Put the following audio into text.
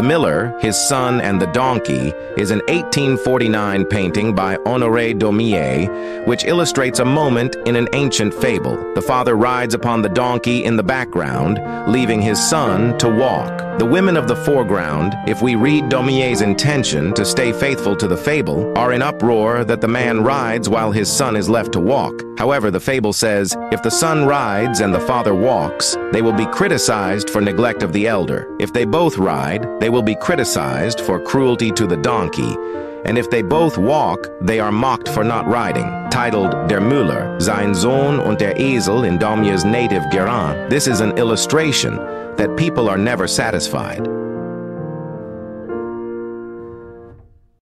The Miller, His Son, and the Donkey is an 1849 painting by Honoré Daumier, which illustrates a moment in an ancient fable. The father rides upon the donkey in the background, leaving his son to walk. The women of the foreground, if we read Daumier's intention to stay faithful to the fable, are in uproar that the man rides while his son is left to walk. However, the fable says, if the son rides and the father walks, they will be criticized for neglect of the elder. If they both ride, they will be criticized for cruelty to the donkey. And if they both walk, they are mocked for not riding. Titled Der Müller, sein Sohn und der Esel in Daumier's native Giron, this is an illustration that people are never satisfied.